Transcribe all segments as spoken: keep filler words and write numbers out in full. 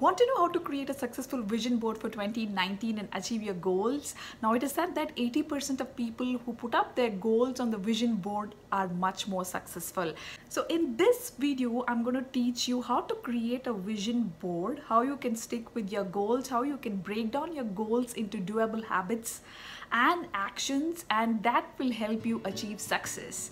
Want to know how to create a successful vision board for twenty nineteen and achieve your goals? Now it is said that eighty percent of people who put up their goals on the vision board are much more successful. So in this video, I'm going to teach you how to create a vision board, how you can stick with your goals, how you can break down your goals into doable habits and actions, and that will help you achieve success.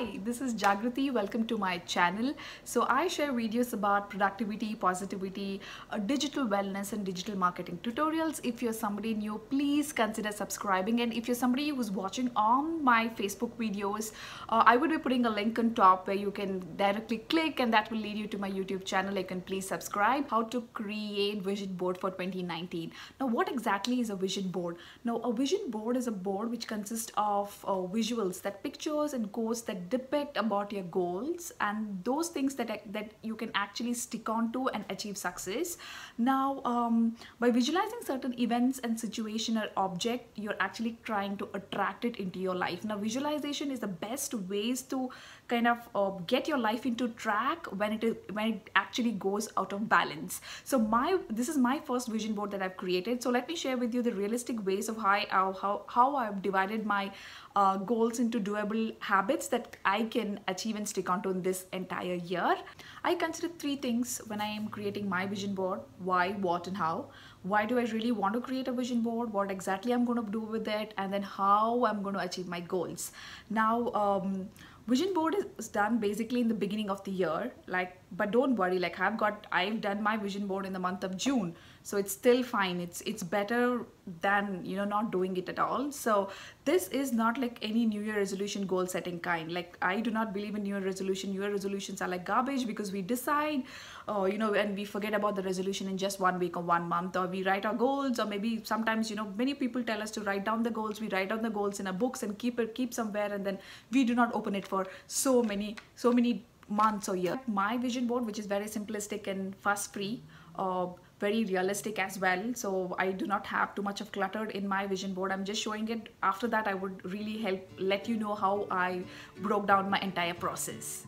Hey, this is Jagriti. Welcome to my channel. So I share videos about productivity, positivity, uh, digital wellness and digital marketing tutorials. If you're somebody new, please consider subscribing, and if you're somebody who's watching on my Facebook videos, uh, I would be putting a link on top where you can directly click and that will lead you to my YouTube channel. You can please subscribe. How to create vision board for twenty nineteen. Now what exactly is a vision board? Now a vision board is a board which consists of uh, visuals, that pictures and quotes that depict about your goals and those things that, that you can actually stick on to and achieve success. Now um, by visualizing certain events and situation or object, you're actually trying to attract it into your life. Now visualization is the best ways to kind of uh, get your life into track when it is when it actually goes out of balance. So my this is my first vision board that I've created. So let me share with you the realistic ways of how I, how, how I've divided my uh, goals into doable habits that I can achieve and stick on to in this entire year. I consider three things when I am creating my vision board: why, what and how. Why do I really want to create a vision board, what exactly I'm going to do with it, and then how I'm going to achieve my goals. Now um, vision board is done basically in the beginning of the year, like, but don't worry, like I've got I've done my vision board in the month of June, so it's still fine. It's it's better than, you know, not doing it at all. So this is not like any New Year resolution goal setting kind. Like I do not believe in New Year resolution. New Year resolutions are like garbage because we decide, oh, you know, and we forget about the resolution in just one week or one month, or we write our goals, or maybe sometimes, you know, many people tell us to write down the goals. We write down the goals in our books and keep it keep somewhere, and then we do not open it for so many so many months or years. My vision board, which is very simplistic and fuss free, uh, very realistic as well, so I do not have too much of clutter in my vision board. I'm just showing it. After that I would really help let you know how I broke down my entire process.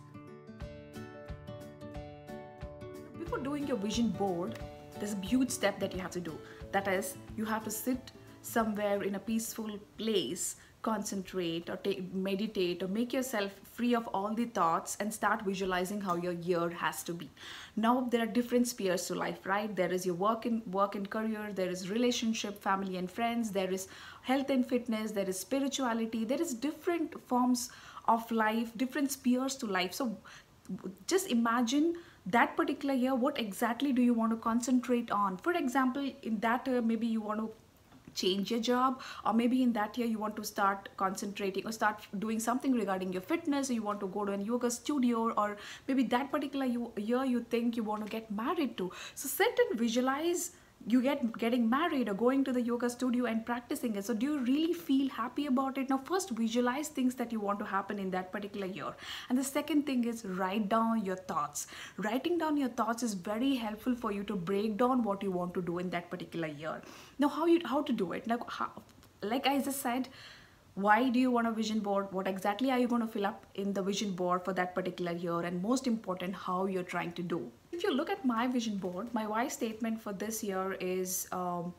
Before doing your vision board, there's a huge step that you have to do, that is, you have to sit somewhere in a peaceful place, concentrate or take, meditate, or make yourself free of all the thoughts and start visualizing how your year has to be. Now there are different spheres to life, right? There is your work and work and career, there is relationship, family and friends, there is health and fitness, there is spirituality, there is different forms of life, different spheres to life. So just imagine that particular year, what exactly do you want to concentrate on? For example, in that year, maybe you want to change your job, or maybe in that year you want to start concentrating or start doing something regarding your fitness, or you want to go to a yoga studio, or maybe that particular year you think you want to get married to. So sit and visualize you get getting married or going to the yoga studio and practicing it. So do you really feel happy about it? Now first visualize things that you want to happen in that particular year. And the second thing is, write down your thoughts. Writing down your thoughts is very helpful for you to break down what you want to do in that particular year. Now how you how to do it, like how, like I just said, why do you want a vision board? What exactly are you going to fill up in the vision board for that particular year? And most important, how you're trying to do. If you look at my vision board, my why statement for this year is um,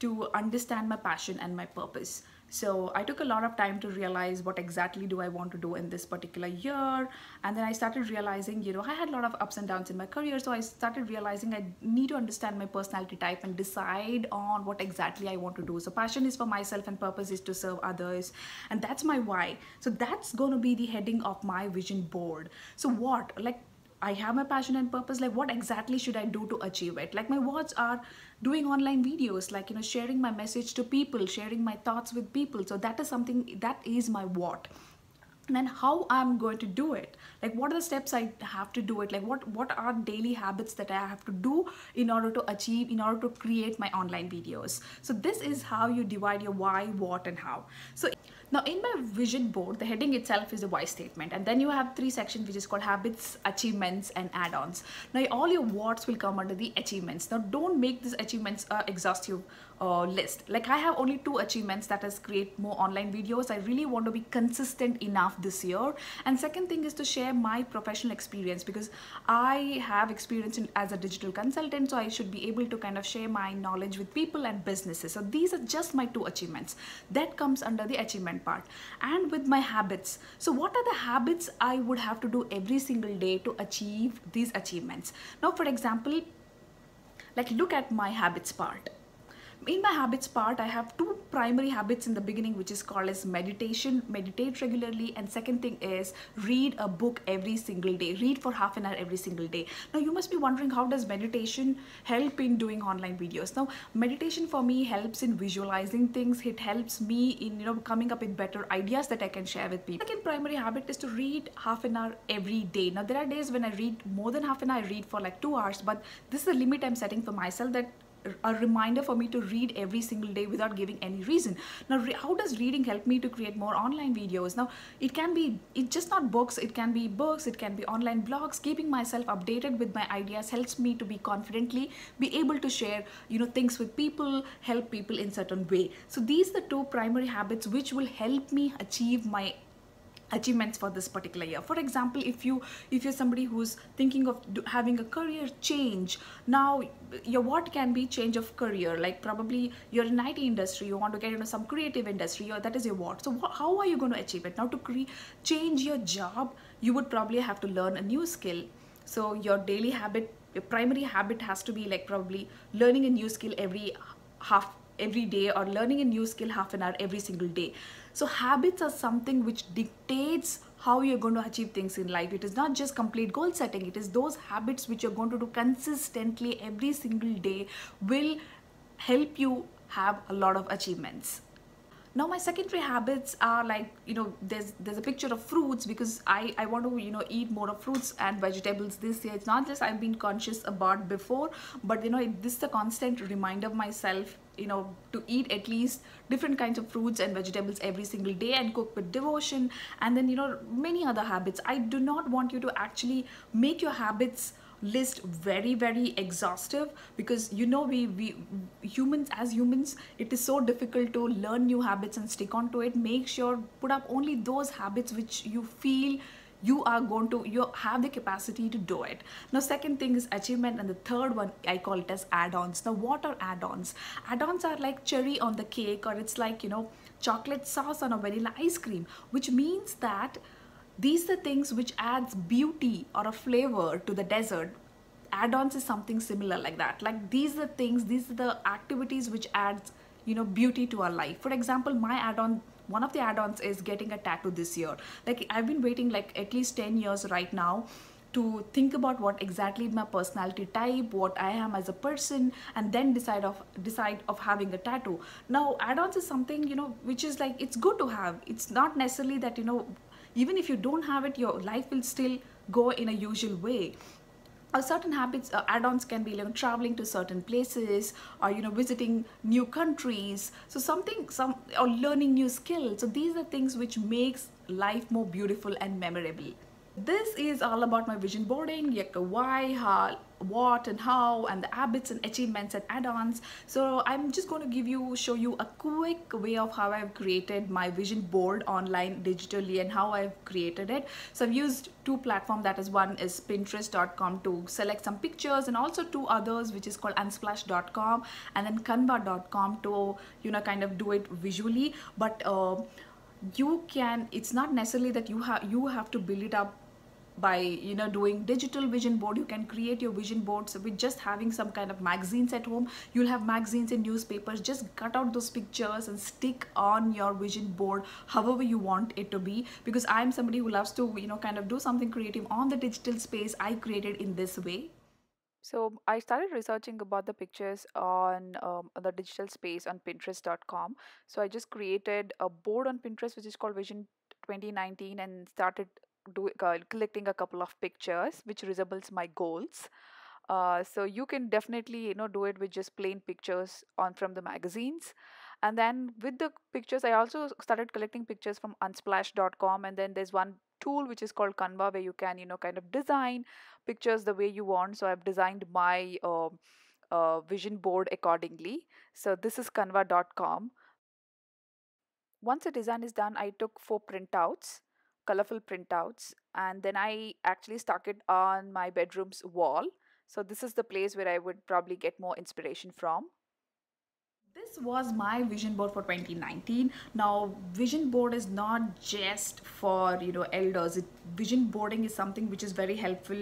to understand my passion and my purpose. So I took a lot of time to realize what exactly do I want to do in this particular year. And then I started realizing, you know, I had a lot of ups and downs in my career. So I started realizing I need to understand my personality type and decide on what exactly I want to do. So passion is for myself and purpose is to serve others. And that's my why. So that's going to be the heading of my vision board. So what? Like, I have my passion and purpose, like what exactly should I do to achieve it? Like my words are doing online videos, like, you know, sharing my message to people, sharing my thoughts with people. So that is something that is my what. And then how I'm going to do it, like what are the steps I have to do it, like what what are daily habits that I have to do in order to achieve, in order to create my online videos. So this is how you divide your why, what and how. So now in my vision board, the heading itself is a why statement, and then you have three sections which is called habits, achievements and add-ons. Now all your whats will come under the achievements. Now don't make these achievements uh, exhaustive uh, list. Like I have only two achievements, that is create more online videos. I really want to be consistent enough this year. And second thing is to share my professional experience, because I have experience in, as a digital consultant, so I should be able to kind of share my knowledge with people and businesses. So these are just my two achievements. That comes under the achievement part. And with my habits, so what are the habits I would have to do every single day to achieve these achievements? Now, for example, like look at my habits part. In my habits part, I have two primary habits in the beginning, which is called as meditation. Meditate regularly. And second thing is read a book every single day. Read for half an hour every single day. Now you must be wondering, how does meditation help in doing online videos? Now meditation for me helps in visualizing things. It helps me in, you know, coming up with better ideas that I can share with people. Second primary habit is to read half an hour every day. Now there are days when I read more than half an hour. I read for like two hours, but this is the limit I'm setting for myself, that a reminder for me to read every single day without giving any reason. Now how does reading help me to create more online videos? Now it can be, it's just not books, it can be books, it can be online blogs. Keeping myself updated with my ideas helps me to be confidently be able to share, you know, things with people, help people in certain way. So these are the two primary habits which will help me achieve my achievements for this particular year. For example, if you if you're somebody who's thinking of do, having a career change, now your what can be change of career, like probably you're in I T industry, you want to get into some creative industry, or that is your what. So what, how are you going to achieve it? Now to cre change your job, you would probably have to learn a new skill. So your daily habit, your primary habit has to be like probably learning a new skill every half every day, or learning a new skill half an hour every single day. So habits are something which dictates how you're going to achieve things in life. It is not just complete goal setting, it is those habits which you're going to do consistently every single day will help you have a lot of achievements. Now my secondary habits are like, you know, there's there's a picture of fruits, because I, I want to, you know, eat more of fruits and vegetables this year. It's not just I've been conscious about before, but you know, it, this is a constant reminder of myself, you know, to eat at least different kinds of fruits and vegetables every single day and cook with devotion. And then, you know, many other habits. I do not want you to actually make your habits list very very exhaustive, because you know we we humans as humans it is so difficult to learn new habits and stick on to it. Make sure put up only those habits which you feel you are going to you have the capacity to do it. Now second thing is achievement, and the third one I call it as add-ons. Now what are add-ons? Add-ons are like cherry on the cake, or it's like, you know, chocolate sauce on a vanilla ice cream, which means that these are things which adds beauty or a flavor to the dessert. Add-ons is something similar like that. Like these are things, these are the activities which adds, you know, beauty to our life. For example, my add-on, one of the add-ons is getting a tattoo this year. Like I've been waiting like at least ten years right now to think about what exactly my personality type, what I am as a person, and then decide of decide of having a tattoo. Now add-ons is something, you know, which is like, it's good to have. It's not necessarily that, you know, even if you don't have it, your life will still go in a usual way. Or certain habits, uh, add-ons can be like, you know, traveling to certain places, or you know, visiting new countries. So something, some or learning new skills. So these are things which makes life more beautiful and memorable. This is all about my vision boarding, like why, how, what and how, and the habits and achievements and add-ons. So I'm just going to give you show you a quick way of how I've created my vision board online digitally and how I've created it. So I've used two platforms, that is one is pinterest dot com to select some pictures, and also two others which is called unsplash dot com and then canva dot com to, you know, kind of do it visually. But uh, you can, it's not necessarily that you have you have to build it up by, you know, doing digital vision board. You can create your vision boards with just having some kind of magazines at home. You'll have magazines and newspapers. Just cut out those pictures and stick on your vision board however you want it to be, because I'm somebody who loves to, you know, kind of do something creative on the digital space. I created in this way. So I started researching about the pictures on um, the digital space on pinterest dot com. So I just created a board on Pinterest which is called Vision twenty nineteen and started do, uh, collecting a couple of pictures which resembles my goals. Uh, so you can definitely, you know, do it with just plain pictures on from the magazines. And then with the pictures, I also started collecting pictures from unsplash dot com, and then there's one tool which is called Canva where you can, you know, kind of design pictures the way you want. So I've designed my uh, uh, vision board accordingly. So this is canva dot com. Once the design is done, I took four printouts, colorful printouts, and then I actually stuck it on my bedroom's wall. So this is the place where I would probably get more inspiration from. This was my vision board for twenty nineteen. Now, vision board is not just for, you know, elders. It, vision boarding is something which is very helpful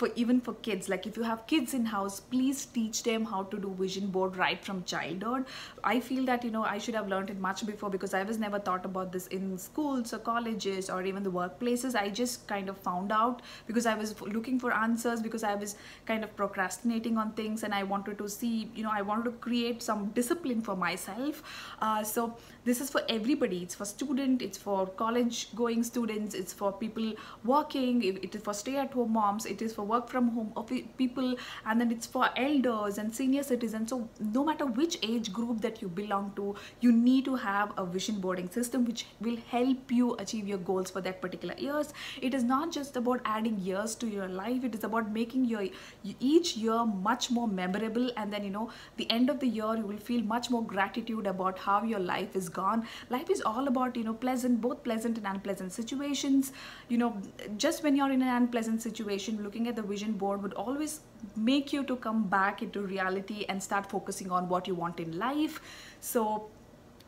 for even for kids. Like if you have kids in house, please teach them how to do vision board right from childhood. I feel that, you know, I should have learned it much before, because I was never taught about this in schools or colleges or even the workplaces. I just kind of found out because I was looking for answers, because I was kind of procrastinating on things, and I wanted to see, you know, I wanted to create some discipline for myself. Uh, so this is for everybody. It's for student, it's for college going students, it's for people working, it is for stay at home moms, it is for work from home of people, and then it's for elders and senior citizens. So no matter which age group that you belong to, you need to have a vision boarding system which will help you achieve your goals for that particular years. It is not just about adding years to your life, it is about making your each year much more memorable, and then, you know, the end of the year you will feel much more gratitude about how your life is gone. Life is all about, you know, pleasant, both pleasant and unpleasant situations. You know, just when you're in an unpleasant situation, looking at the vision board would always make you to come back into reality and start focusing on what you want in life. So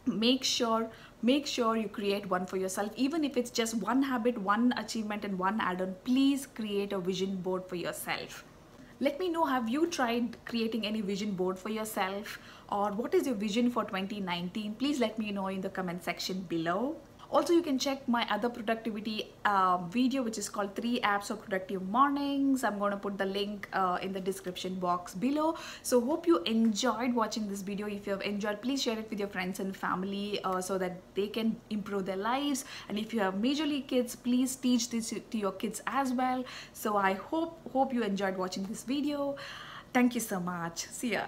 make sure make sure you create one for yourself. Even if it's just one habit, one achievement, and one add-on, please create a vision board for yourself. Let me know, have you tried creating any vision board for yourself, or what is your vision for twenty nineteen? Please let me know in the comment section below. Also, you can check my other productivity uh, video, which is called three apps of productive mornings. I'm going to put the link uh, in the description box below. So hope you enjoyed watching this video. If you have enjoyed, please share it with your friends and family uh, so that they can improve their lives. And if you have majorly kids, please teach this to your kids as well. So I hope, hope you enjoyed watching this video. Thank you so much. See ya.